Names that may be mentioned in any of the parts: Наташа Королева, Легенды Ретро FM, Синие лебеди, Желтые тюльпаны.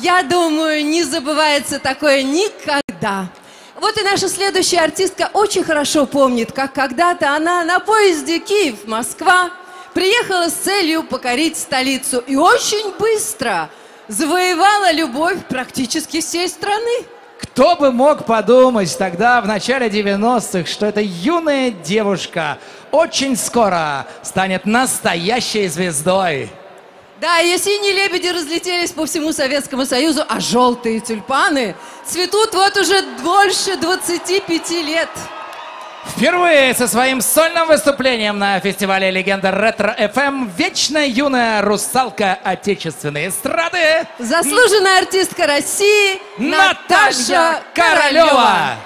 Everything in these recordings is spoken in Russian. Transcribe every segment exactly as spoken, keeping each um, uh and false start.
Я думаю, не забывается такое никогда. Вот и наша следующая артистка очень хорошо помнит, как когда-то она на поезде Киев-Москва приехала с целью покорить столицу и очень быстро завоевала любовь практически всей страны. Кто бы мог подумать тогда, в начале девяностых, что эта юная девушка очень скоро станет настоящей звездой. Да, и синие лебеди разлетелись по всему Советскому Союзу, а желтые тюльпаны цветут вот уже больше двадцати пяти лет. Впервые со своим сольным выступлением на фестивале «Легенды Ретро эф эм» вечно юная русалка отечественной эстрады, заслуженная артистка России Наташа Королева.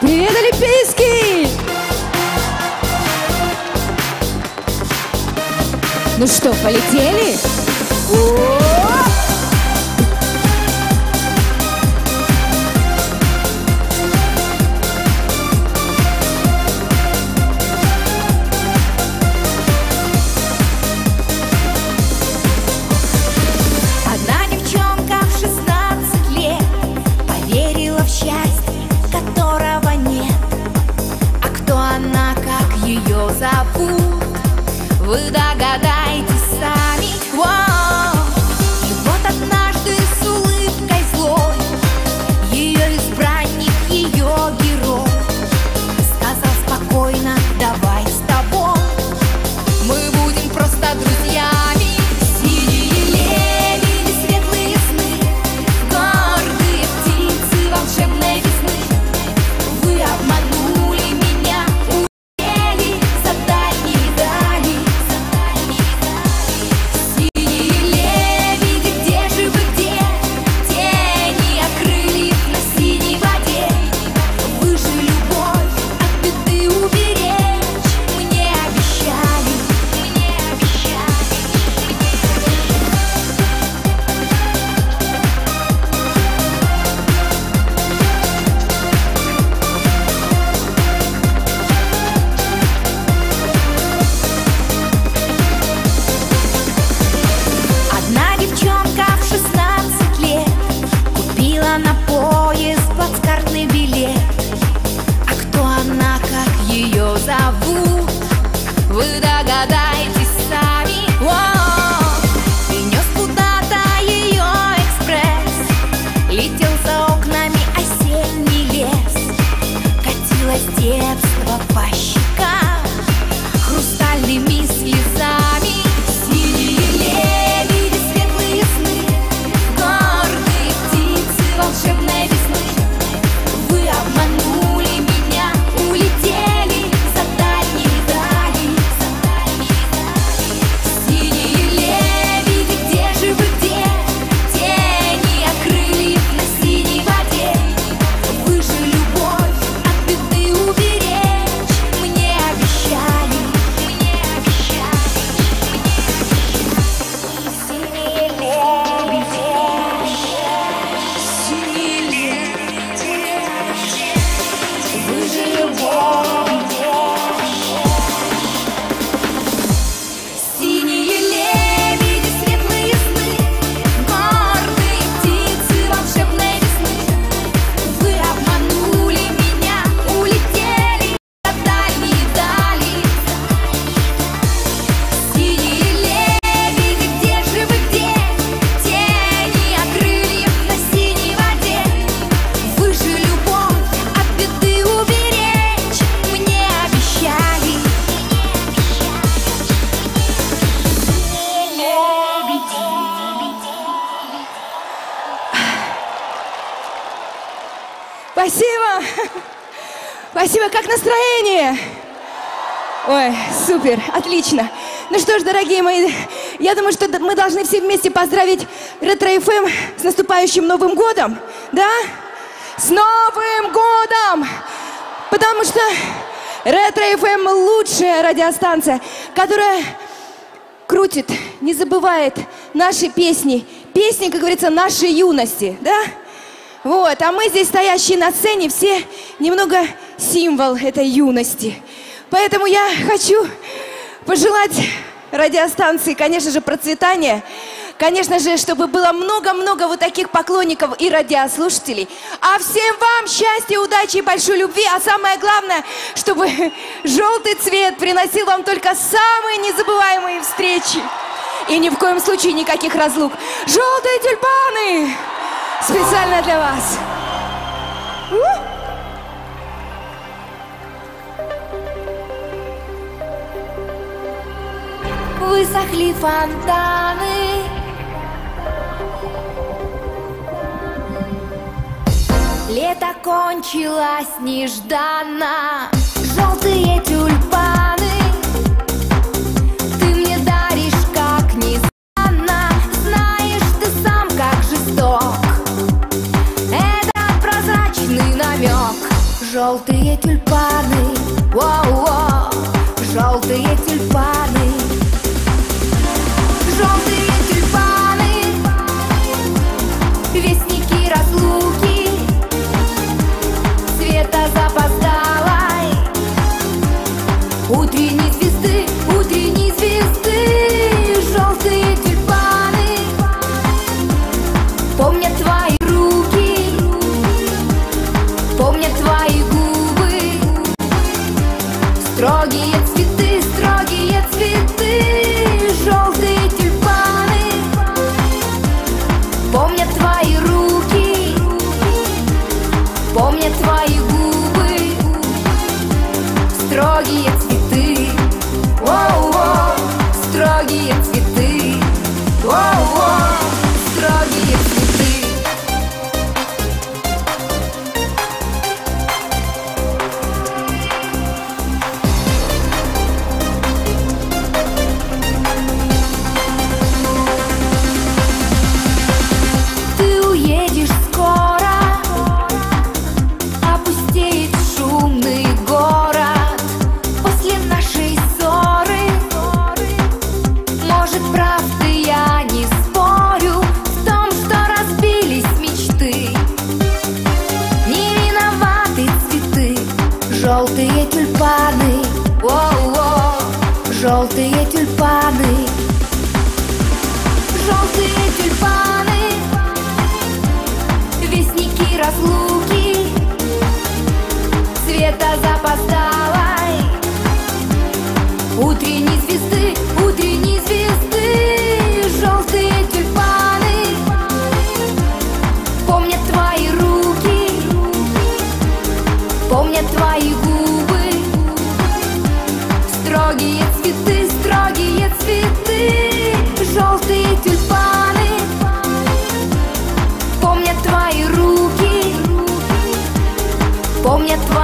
Привет, олимпийский! Ну что, полетели? О-о-о! Вы догадайтесь сами. Воу! И вот однажды с улыбкой злой ее избранник, ее герой сказал спокойно: давай с тобой мы будем просто друзьями. Синие лебеди, светлые сны, гордые птицы волшебной весны. Вы обманули меня, вы догадайтесь сами. Принес куда-то ее экспресс, летел за окнами осенний лес, катилось детство по щекам хрустальными слезами. Синие лебеди, светлые сны, гордые птицы волшебной весны. Вы обманули меня, улетели. Спасибо! Спасибо! Как настроение? Ой, супер! Отлично! Ну что ж, дорогие мои, я думаю, что мы должны все вместе поздравить Ретро-ФМ с наступающим Новым годом, да? С Новым годом! Потому что Ретро-ФМ лучшая радиостанция, которая крутит, не забывает наши песни. Песни, как говорится, нашей юности, да? Вот, а мы здесь, стоящие на сцене, все немного символ этой юности. Поэтому я хочу пожелать радиостанции, конечно же, процветания. Конечно же, чтобы было много-много вот таких поклонников и радиослушателей. А всем вам счастья, удачи и большой любви. А самое главное, чтобы желтый цвет приносил вам только самые незабываемые встречи. И ни в коем случае никаких разлук. Желтые тюльпаны! Специально для вас. Высохли фонтаны, лето кончилось нежданно. Желтые тюльпаны ты мне даришь, как ни странно. Знаешь, ты сам как жесток, это прозрачный намек. Желтые тюльпаны, воу-воу, желтые тюльпаны. Желтые тюльпаны, вестники разлуки, цвета запоздалой утренней звезды, утренней звезды. Желтые тюльпаны помнят твои руки, помнят твои губы, строгие цветы, строгие цветы. Желтые тюльпаны помнят твои руки, помнят твои губы, строгие цветы, воу-воу, строгие цветы, воу-воу, строгие цветы. Желтые тюльпаны, воу-воу, желтые тюльпаны. Желтые тюльпаны, вестники разлуки, цвета запоздалой утренней звезды, утренней звезды. Желтые тюльпаны помнят твои руки, помнят твои губы, строгие цветы, строгие цветы. Желтые тюльпаны помнят твои руки, помнят твои губы,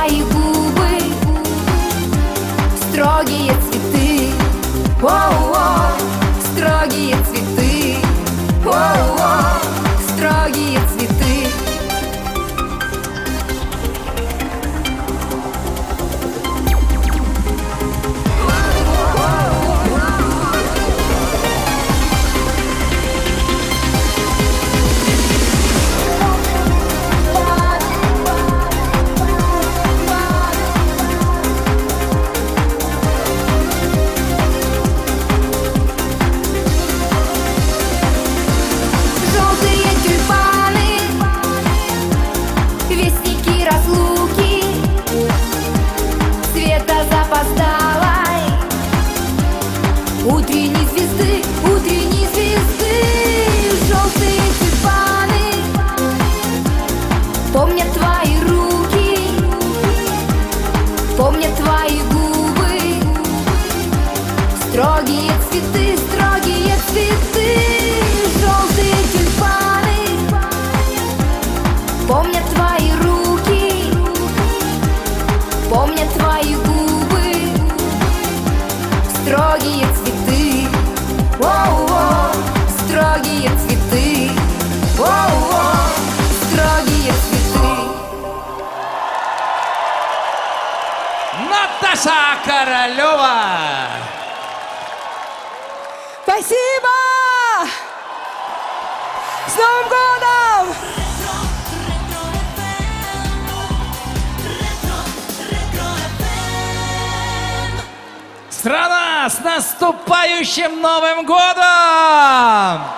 строгие цветы, воу-воу, строгие цветы, воу-воу, строгие цветы. Утренней звезды, утренней звезды. Желтые тюльпаны помнят твои руки, помнят твои губы, строгие цветы, строгие цветы. Желтые тюльпаны помнят твои руки, помнят твои губы, строгие цветы. Воу-воу, строгие цветы, воу-воу, строгие цветы. Наташа Королева. Спасибо! С Новым годом! Страна, с наступающим Новым годом!